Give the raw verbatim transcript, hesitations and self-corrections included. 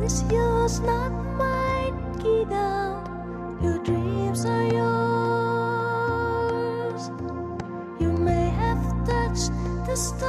It's yours, not mine, key down. Your dreams are yours. You may have touched the stars.